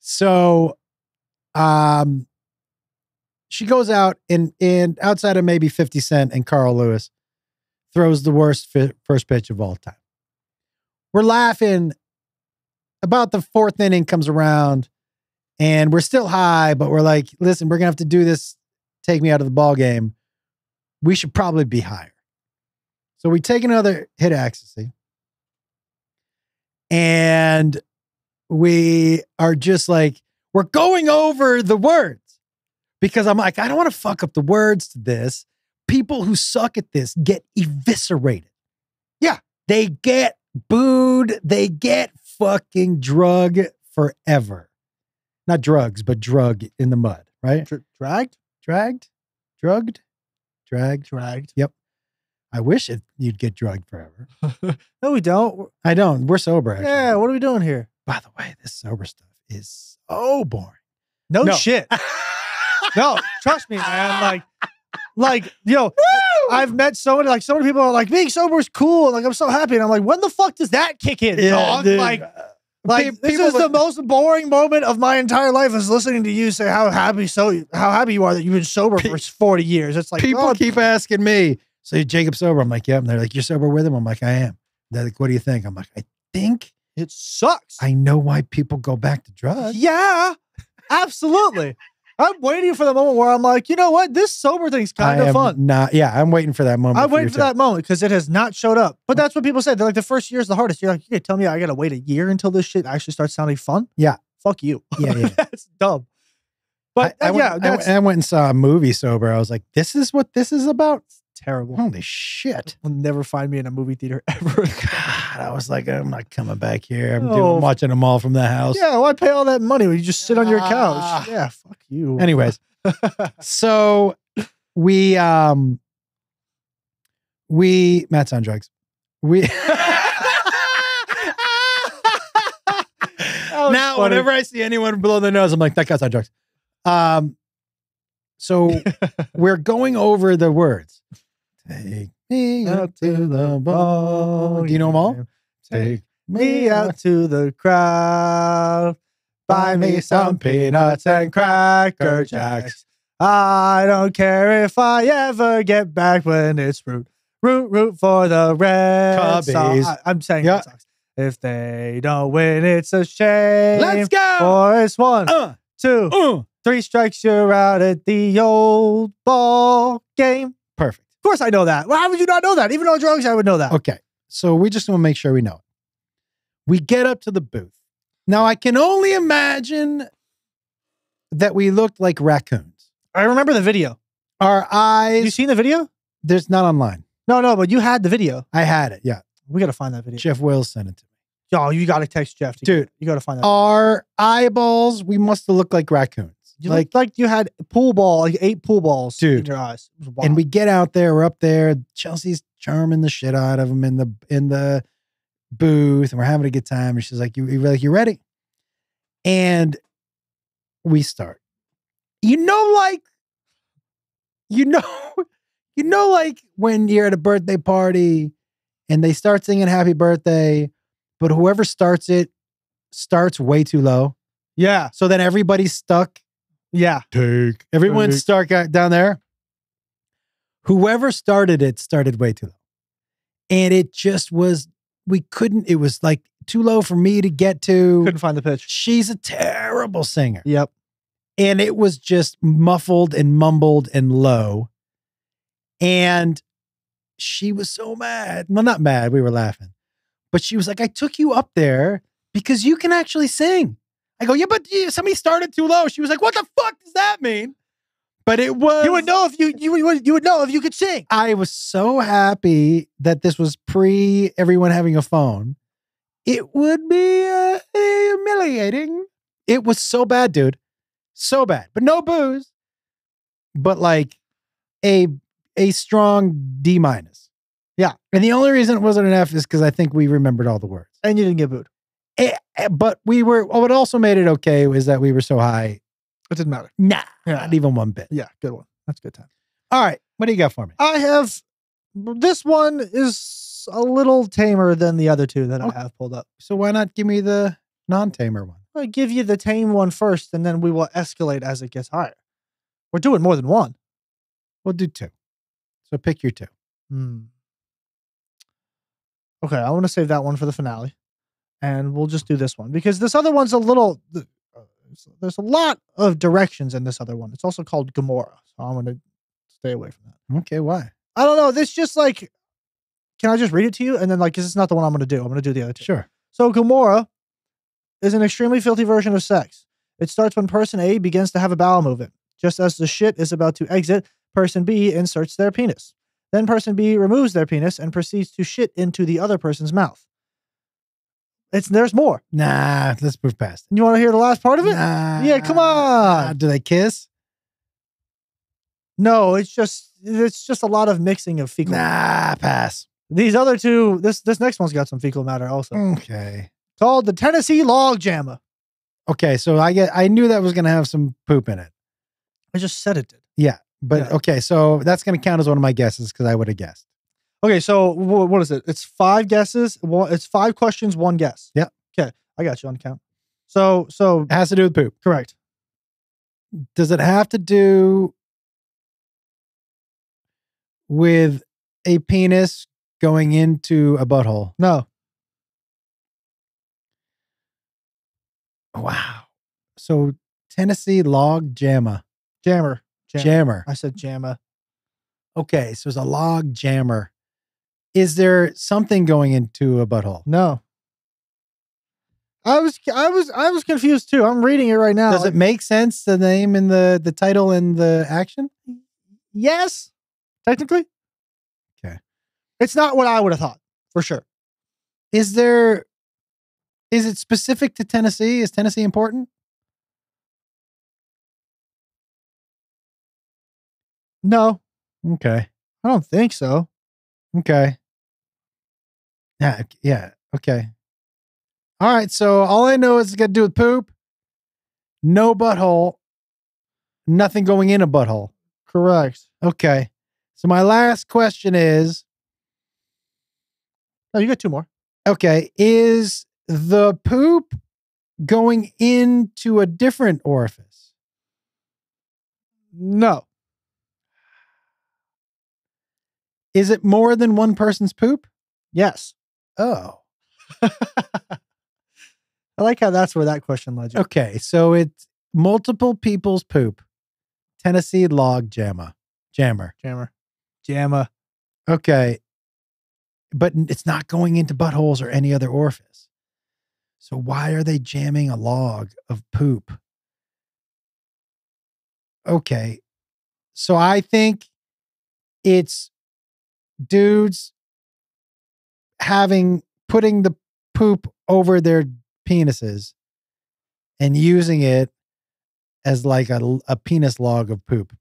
So, um, she goes out and, and outside of maybe fifty Cent and Carl Lewis, throws the worst fi first pitch of all time. We're laughing. About the fourth inning comes around and we're still high, but we're like, listen, we're going to have to do this. Take me out of the ball game. We should probably be higher. So we take another hit of ecstasy and we are just like, we're going over the words because I'm like, I don't want to fuck up the words to this. People who suck at this get eviscerated. Yeah. They get booed. They get fucking drug forever. Not drugs, but drug in the mud, right? Dr dragged? Dragged? Drugged? Dragged? Dragged. Yep. I wish it, you'd get drugged forever. No, we don't. I don't. We're sober, actually. Yeah, what are we doing here? By the way, this sober stuff is so boring. No, no. shit. No, trust me, man. Like, like, yo, Woo! I've met so many, like, so many people are like, being sober is cool. Like, I'm so happy. And I'm like, when the fuck does that kick in, yeah, dog? Dude. Like, like this is the most boring moment of my entire life is listening to you say how happy so how happy you are that you've been sober for forty years. It's like, people oh, keep asking me, so Jacob's sober? I'm like, yeah. And they're like, you're sober with him? I'm like, I am. They're like, what do you think? I'm like, I think it sucks. I know why people go back to drugs. Yeah, absolutely. I'm waiting for the moment where I'm like, you know what? This sober thing's kind of fun. Not, yeah, I'm waiting for that moment. I'm waiting for that moment because it has not showed up. But that's what people say. They're like, the first year is the hardest. You're like, you tell me I got to wait a year until this shit actually starts sounding fun? Yeah. Fuck you. Yeah, yeah. That's dumb. But I, I uh, went, yeah. That's, I, I went and saw a movie sober. I was like, this is what this is about? It's terrible. Holy shit. You'll never find me in a movie theater ever. God, I was like, I'm not coming back here. I'm, oh. doing, I'm watching them all from the house. Yeah, well, I pay all that money when you just sit ah. on your couch. Yeah, fuck you. Anyways, so we, um, we, Matt's on drugs. We, now, funny. Whenever I see anyone blow their nose, I'm like, that guy's on drugs. Um, so we're going over the words. Take me out to the ball. Do you know them all? Take me out to the crowd. Buy me some peanuts and Cracker Jacks. I don't care if I ever get back when it's root. Root, root for the Red Cubbies. So I, I'm saying yeah. Red Sox. If they don't win, it's a shame. Let's go! Or it's one, uh, two, uh, three strikes, you're out at the old ball game. Perfect. Of course I know that. Why would you not know that? Even on drugs, I would know that. Okay. So we just want to make sure we know it. We get up to the booth. Now, I can only imagine that we looked like raccoons. I remember the video. Our eyes... You seen the video? There's not online. No, no, but you had the video. I had it, yeah. We got to find that video. Jeff Wills sent it to me. Yo, you got to text Jeff. To Dude. You got to find that Our video. Eyeballs, we must have looked like raccoons. You like, like you had pool ball, like eight pool balls dude, in your eyes. And we get out there, we're up there. Chelsea's charming the shit out of him in the in the booth, and we're having a good time. And she's like, "You, you like you ready?" And we start. You know, like you know, you know, like when you're at a birthday party and they start singing "Happy Birthday," but whoever starts it starts way too low. Yeah. So then everybody's stuck. Yeah. Take. Everyone take. Start down there. Whoever started it started way too low. And it just was, we couldn't, it was like too low for me to get to. Couldn't find the pitch. She's a terrible singer. Yep. And it was just muffled and mumbled and low. And she was so mad. Well, not mad. We were laughing. But she was like, I took you up there because you can actually sing. I go, yeah, but somebody started too low. She was like, what the fuck does that mean? But it was... You would know if you you would, you would know if you could sing. I was so happy that this was pre everyone having a phone. It would be uh, humiliating. It was so bad, dude. So bad. But no booze. But like a, a strong D minus. Yeah. And the only reason it wasn't an F is because I think we remembered all the words. And you didn't get booed. It, but we were, what also made it okay was that we were so high. It didn't matter. Nah, yeah. Not even one bit. Yeah, good one. That's a good time. All right. What do you got for me? I have this one is a little tamer than the other two that okay. I have pulled up. So why not give me the non-tamer one? I'll give you the tame one first, and then we will escalate as it gets higher. We're doing more than one. We'll do two. So pick your two. Hmm. Okay, I want to save that one for the finale. And we'll just do this one. Because this other one's a little... There's a lot of directions in this other one. It's also called Gomorrah. So I'm going to stay away from that. Okay, why? I don't know. This just like... Can I just read it to you? And then like, because it's not the one I'm going to do. I'm going to do the other two. Sure. So Gomorrah is an extremely filthy version of sex. It starts when person A begins to have a bowel movement. Just as the shit is about to exit, person B inserts their penis. Then person B removes their penis and proceeds to shit into the other person's mouth. It's There's more. Nah, let's move past it. You want to hear the last part of it? Nah. Yeah, come on. Nah, do they kiss? No, it's just it's just a lot of mixing of fecal. Nah, pass. These other two, this this next one's got some fecal matter also. Okay. Called the Tennessee Log Jammer. Okay, so I get I knew that was going to have some poop in it. I just said it did. Yeah, but yeah. Okay, so that's going to count as one of my guesses because I would have guessed. Okay, so what is it? It's five guesses. It's five questions, one guess. Yeah. Okay, I got you on the count. So, so it has to do with poop. Correct. Does it have to do with a penis going into a butthole? No. Wow. So Tennessee Log Jammer. Jammer. Jammer. Jammer. I said jammer. Okay, so it's a log jammer. Is there something going into a butthole? No. I was I was I was confused too. I'm reading it right now. Does it make sense, the name and the, the title and the action? Yes. Technically. Okay. It's not what I would have thought, for sure. Is there is it specific to Tennessee? Is Tennessee important? No. Okay. I don't think so. Okay. Yeah. Yeah. Okay. All right. So all I know is it's got to do with poop. No butthole. Nothing going in a butthole. Correct. Okay. So my last question is. Oh, you got two more. Okay. Is the poop going into a different orifice? No. Is it more than one person's poop? Yes. Oh. I like how that's where that question led you. Okay, so it's multiple people's poop. Tennessee Log Jammer. Jammer. Jammer. Jammer. Okay. But it's not going into buttholes or any other orifice. So why are they jamming a log of poop? Okay. So I think it's dudes having, putting the poop over their penises and using it as like a, a penis log of poop.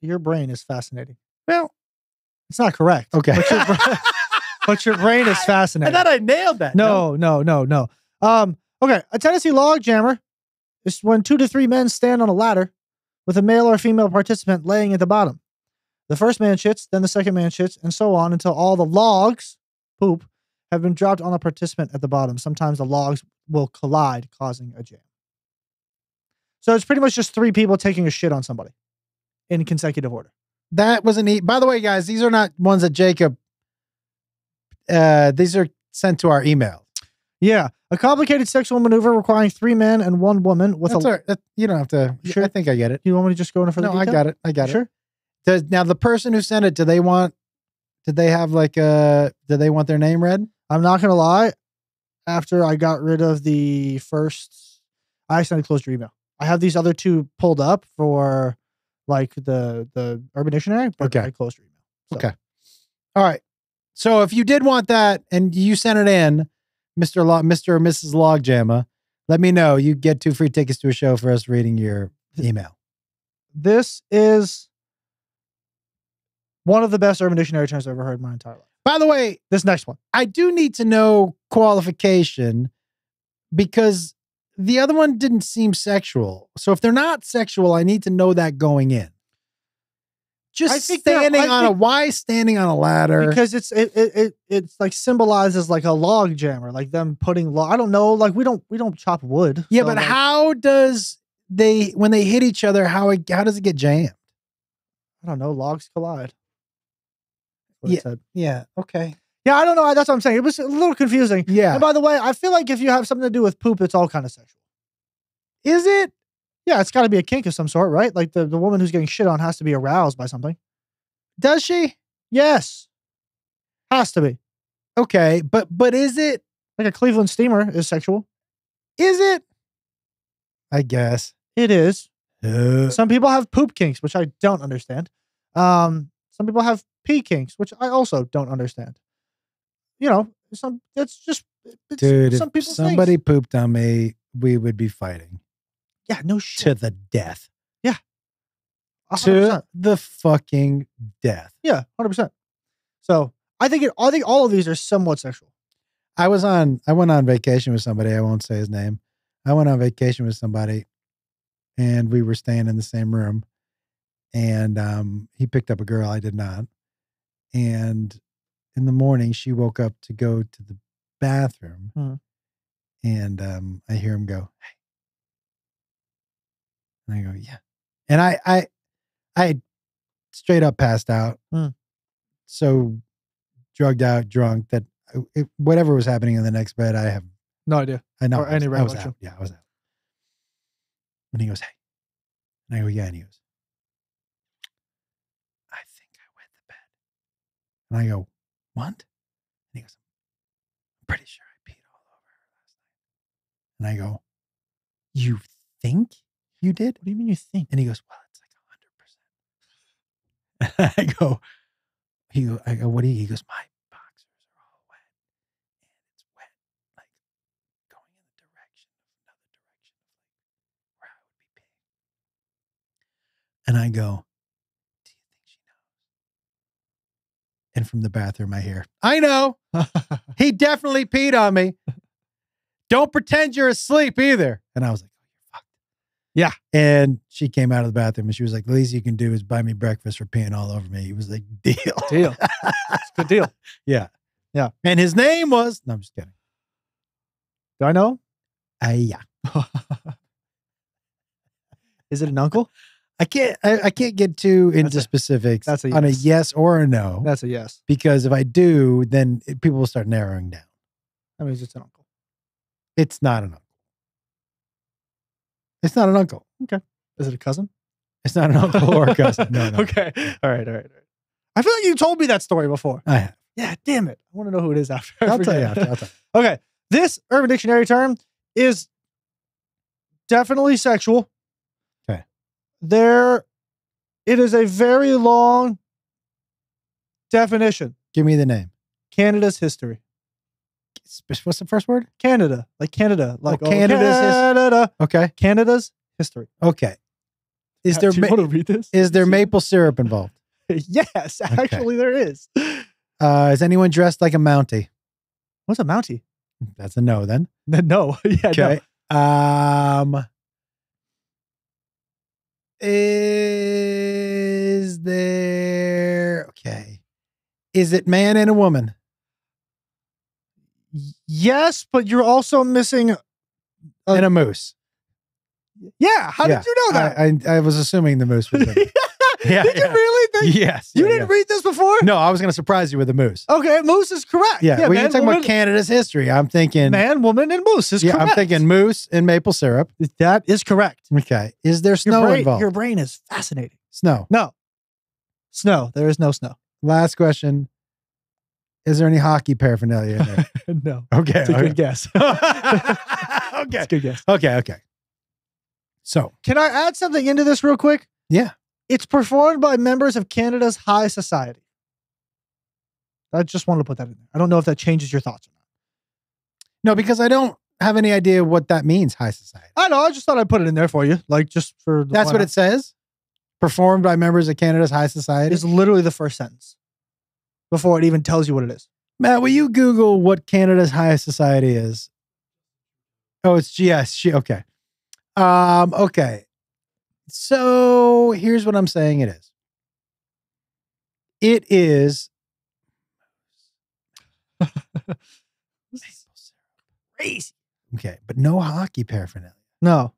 Your brain is fascinating. Well, it's not correct. Okay. But your, but your brain is fascinating. I, I thought I nailed that. No, no, no, no. no. Um, okay. A Tennessee log jammer is when two to three men stand on a ladder with a male or female participant laying at the bottom. The first man shits, then the second man shits, and so on until all the logs, poop, have been dropped on the participant at the bottom. Sometimes the logs will collide, causing a jam. So it's pretty much just three people taking a shit on somebody in consecutive order. That was an e- By the way, guys, these are not ones that Jacob... Uh, these are sent to our email. Yeah. A complicated sexual maneuver requiring three men and one woman with That's a... All right. that, you don't have to... Sure? I think I get it. Do you want me to just go in further detail? No, I got it. I got sure? it. Sure. Does, now the person who sent it, do they want, did they have like a, do they want their name read? I'm not going to lie. After I got rid of the first, I accidentally closed your email. I have these other two pulled up for like the, the Urban Dictionary, but okay. I closed your email. So. Okay. All right. So if you did want that and you sent it in, Mister Log, Mister or Missus Logjammer, let me know. You get two free tickets to a show for us reading your email. This is one of the best Urban Dictionary terms I've ever heard in my entire life. By the way, this next one. I do need to know qualification because the other one didn't seem sexual. So if they're not sexual, I need to know that going in. Just I think standing I on think, a why standing on a ladder because it's it it, it it's like symbolizes like a log jammer, like them putting log. I don't know, like we don't we don't chop wood. Yeah, so but like, how does they when they hit each other? How it, how does it get jammed? I don't know. Logs collide. Yeah, yeah. Okay. Yeah, I don't know. That's what I'm saying. It was a little confusing. Yeah. And by the way, I feel like if you have something to do with poop, it's all kind of sexual. Is it? Yeah, it's got to be a kink of some sort, right? Like the, the woman who's getting shit on has to be aroused by something. Does she? Yes. Has to be. Okay, but but is it? Like a Cleveland steamer is sexual. Is it? I guess. It is. Uh. Some people have poop kinks, which I don't understand. Um, some people have pee kinks, which I also don't understand. You know, some that's just it's, dude. Some if somebody things. pooped on me, we would be fighting. Yeah, no shit. To the death. Yeah, one hundred percent. To the fucking death. Yeah, one hundred percent. So I think it, I think all of these are somewhat sexual. I was on. I went on vacation with somebody. I won't say his name. I went on vacation with somebody, and we were staying in the same room, and um, he picked up a girl. I did not, and. In the morning, she woke up to go to the bathroom, hmm. and um, I hear him go, "Hey," and I go, "Yeah," and I, I, I, straight up passed out, hmm. so drugged out, drunk that it, whatever was happening in the next bed, I have no idea. I know or I was, any I was out. Yeah, I was out. And he goes, "Hey," and I go, "Yeah," and he goes, "I think I wet the bed," and I go. What? And he goes, "I'm pretty sure I peed all over her last night." And I go, "You think you did? What do you mean you think?" And he goes, "Well, it's like one hundred percent. And I go, he go, I go, "What do you?" He goes, "My boxers are all wet. And it's wet, like going in the direction of another direction of like where I would be peeing." And I go, and from the bathroom, I hear, "I know. He definitely peed on me. Don't pretend you're asleep either." And I was like, "Fuck." Yeah. And she came out of the bathroom and she was like, "The least you can do is buy me breakfast for peeing all over me." He was like, "Deal. Deal. It's a good deal." Yeah. Yeah. And his name was, no, I'm just kidding. Do I know? Uh, yeah. Is it an uncle? I can't. I, I can't get too into that's a, specifics that's a yes. on a yes or a no. That's a yes because if I do, then it, people will start narrowing down. That means it's an uncle. It's not an uncle. It's not an uncle. Okay. Is it a cousin? It's not an uncle or a cousin. No, no. Okay. All right. All right. All right. I feel like you told me that story before. I have. Yeah. Damn it. I want to know who it is after. I'll tell you after. I'll tell you. Okay. This Urban Dictionary term is definitely sexual. There, it is a very long definition. Give me the name. Canada's history. What's the first word? Canada. Like Canada. Like oh, Canada's Canada. His okay. Canada's history. Okay. Is there, do you want to read this? Is there maple syrup involved? Yes, actually okay. There is. Uh, is anyone dressed like a Mountie? What's a Mountie? That's a no then. No. Yeah, okay. No. Um... Is there... Okay. Is it man and a woman? Yes, but you're also missing... A, and a moose. Yeah. How yeah. did you know that? I, I, I was assuming the moose was there. Yeah, did yeah. you really think? Yes. You yeah, didn't yeah. read this before? No, I was going to surprise you with a moose. Okay, moose is correct. Yeah, yeah, well, you're talking woman, about Canada's history. I'm thinking... Man, woman, and moose is yeah, correct. I'm thinking moose and maple syrup. That is correct. Okay. Is there snow your brain, involved? Your brain is fascinating. Snow. No. Snow. There is no snow. Last question. Is there any hockey paraphernalia in there? No. Okay. That's a okay. good guess. Okay. It's a good guess. Okay, okay. So... Can I add something into this real quick? Yeah. It's performed by members of Canada's high society. I just wanted to put that in there. I don't know if that changes your thoughts or not. No, because I don't have any idea what that means, high society. I know. I just thought I'd put it in there for you. Like, just for... That's what it says? Performed by members of Canada's high society? It's literally the first sentence before it even tells you what it is. Matt, will you Google what Canada's high society is? Oh, it's G S. Okay. Um, okay. So here's what I'm saying it is. It is maple syrup. Crazy. Okay, but no hockey paraphernalia. No,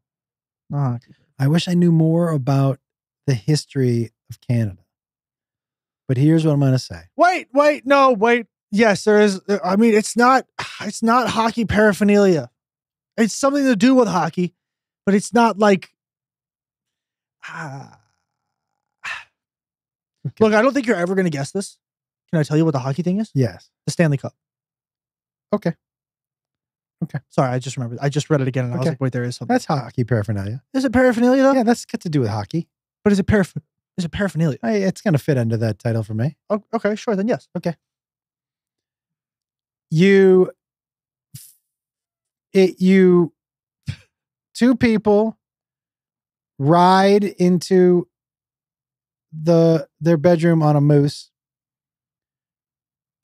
no hockey. I wish I knew more about the history of Canada. But here's what I'm going to say. Wait, wait, no, wait. Yes, there is. I mean, it's not, it's not hockey paraphernalia. It's something to do with hockey, but it's not like, ah. Okay. Look, I don't think you're ever going to guess this. Can I tell you what the hockey thing is? Yes. The Stanley Cup. Okay. Okay. Sorry, I just remembered. I just read it again and okay. I was like, wait, there is something. That's hockey paraphernalia. Is it paraphernalia though? Yeah, that's got to do with hockey. But is it parapher? Is it paraphernalia? I, it's going to fit under that title for me. Oh, okay, sure. Then yes. Okay. You, it, you, two people ride into the, their bedroom on a moose.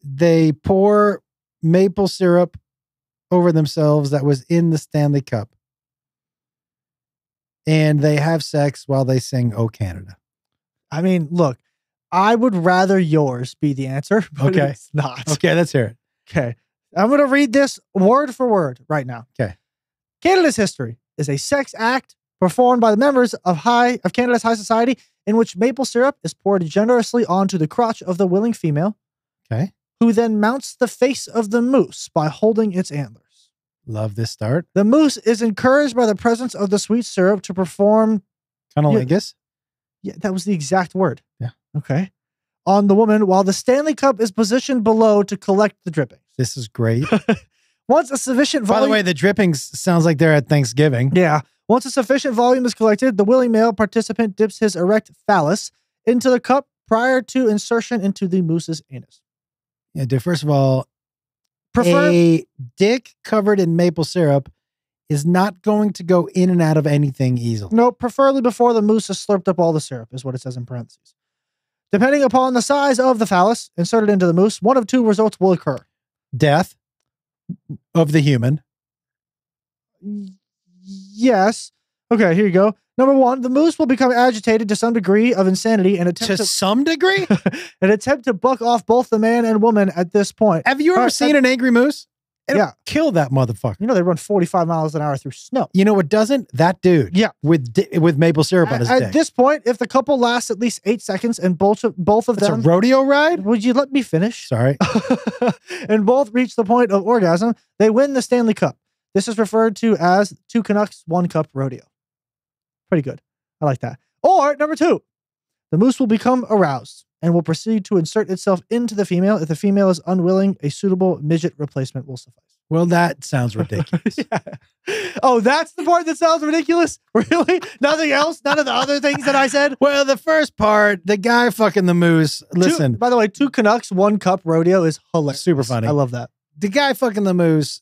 They pour maple syrup over themselves that was in the Stanley Cup. And they have sex while they sing "Oh Canada." I mean, look, I would rather yours be the answer, but okay. It's not. Okay, let's hear it. Okay. I'm going to read this word for word right now. Okay. Canada's history is a sex act performed by the members of high of Canada's high society in which maple syrup is poured generously onto the crotch of the willing female. Okay. Who then mounts the face of the moose by holding its antlers. Love this start. The moose is encouraged by the presence of the sweet syrup to perform... Conolingus? Yeah, that was the exact word. Yeah. Okay. On the woman, while the Stanley Cup is positioned below to collect the drippings. This is great. Once a sufficient volume... By the way, the drippings sounds like they're at Thanksgiving. Yeah. Once a sufficient volume is collected, the willing male participant dips his erect phallus into the cup prior to insertion into the moose's anus. Yeah, dude, first of all, Prefer- a dick covered in maple syrup is not going to go in and out of anything easily. No, preferably before the moose has slurped up all the syrup, is what it says in parentheses. Depending upon the size of the phallus inserted into the moose, one of two results will occur. Death of the human. Yes. Okay, here you go. Number one, the moose will become agitated to some degree of insanity and attempt to... To some degree? An attempt to buck off both the man and woman at this point. Have you ever uh, seen an angry moose? It'll yeah. kill that motherfucker. You know they run forty-five miles an hour through snow. You know what doesn't? That dude. Yeah. With di- with maple syrup a- on his dick. At this point, if the couple lasts at least eight seconds and both of, both of That's them... It's a rodeo ride? Would you let me finish? Sorry. And both reach the point of orgasm, they win the Stanley Cup. This is referred to as two Canucks, one cup rodeo. Pretty good. I like that. Or number two, the moose will become aroused and will proceed to insert itself into the female. If the female is unwilling, a suitable midget replacement will suffice. Well, that sounds ridiculous. Yeah. Oh, that's the part that sounds ridiculous? Really? Nothing else? None of the other things that I said? Well, the first part, the guy fucking the moose. Listen. Two, by the way, two Canucks, one cup rodeo is hilarious. Super funny. I love that. The guy fucking the moose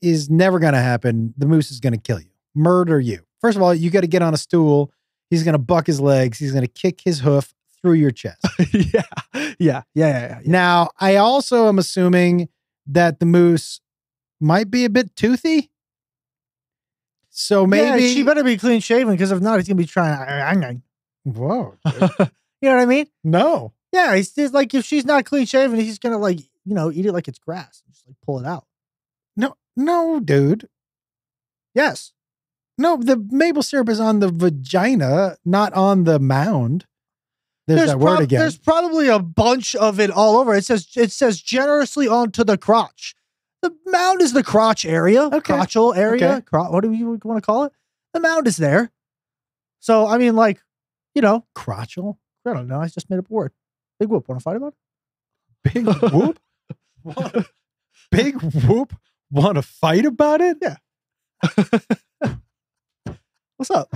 is never going to happen. The moose is going to kill you. Murder you. First of all, you got to get on a stool. He's going to buck his legs. He's going to kick his hoof through your chest. yeah. yeah. Yeah. Yeah. Yeah. Now, I also am assuming that the moose might be a bit toothy. So maybe... Yeah, she better be clean shaven because if not, he's going to be trying... Whoa. You know what I mean? No. Yeah. He's just like, if she's not clean shaven, he's going to like, you know, eat it like it's grass. Just like pull it out. No. No, dude. Yes. No, the maple syrup is on the vagina, not on the mound. There's, there's that prob- word again. There's probably a bunch of it all over. It says it says generously onto the crotch. The mound is the crotch area, okay. crotchal area. Okay. Cro- what do you want to call it? The mound is there. So I mean, like, you know, crotchal. I don't know. I just made up a word. Big whoop. Want to fight about it? Big whoop. Wanna, big whoop. Want to fight about it? Yeah. What's up?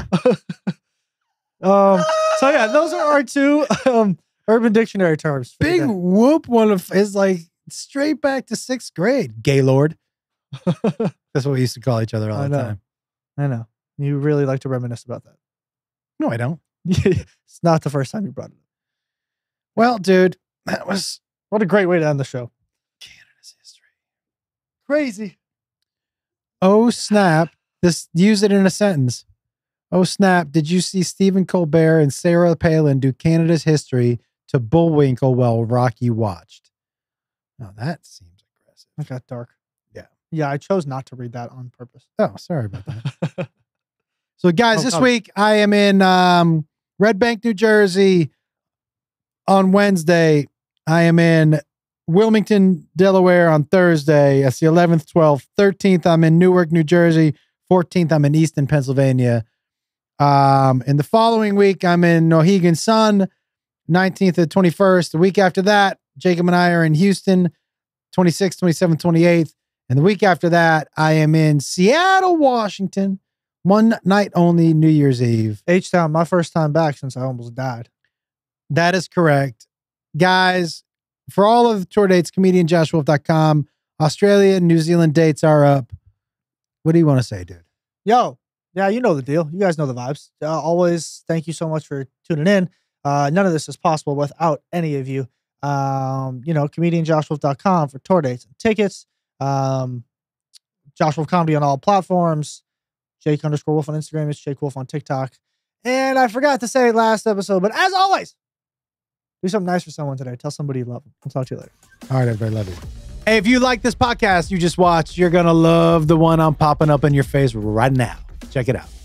um, so yeah, those are our two um, Urban Dictionary terms. Big whoop one of is like straight back to sixth grade. Gaylord. That's what we used to call each other all I the know. time. I know. You really like to reminisce about that. No, I don't. It's not the first time you brought it up. Well, dude, that was... What a great way to end the show. Canada's history. Crazy. Oh, snap. This, use it in a sentence. Oh, snap. Did you see Stephen Colbert and Sarah Palin do Canada's history to Bullwinkle while Rocky watched. Now that seems aggressive. That got dark. Yeah. Yeah, I chose not to read that on purpose. Oh, sorry about that. So guys, oh, this oh. week I am in um, Red Bank, New Jersey. On Wednesday, I am in Wilmington, Delaware on Thursday. That's the eleventh, twelfth. thirteenth, I'm in Newark, New Jersey. fourteenth, I'm in Easton, Pennsylvania. Um, and the following week, I'm in Nohegan Sun, nineteenth to the twenty-first. The week after that, Jacob and I are in Houston, twenty-sixth, twenty-seventh, twenty-eighth. And the week after that, I am in Seattle, Washington, one night only, New Year's Eve. H-Town, my first time back since I almost died. That is correct. Guys, for all of the tour dates, comedian josh wolf dot com. Australia and New Zealand dates are up. What do you want to say, dude? Yo, yeah, you know the deal. You guys know the vibes. Uh, always, thank you so much for tuning in. Uh, none of this is possible without any of you. Um, you know, comedian josh wolf dot com for tour dates and tickets. Um, Josh Wolf Comedy on all platforms. Jake underscore Wolf on Instagram. It's Jake Wolf on TikTok. And I forgot to say last episode, but as always, do something nice for someone today. Tell somebody you love them. I'll talk to you later. All right, everybody. Love you. Hey, if you like this podcast you just watched, you're going to love the one I'm popping up in your face right now. Check it out.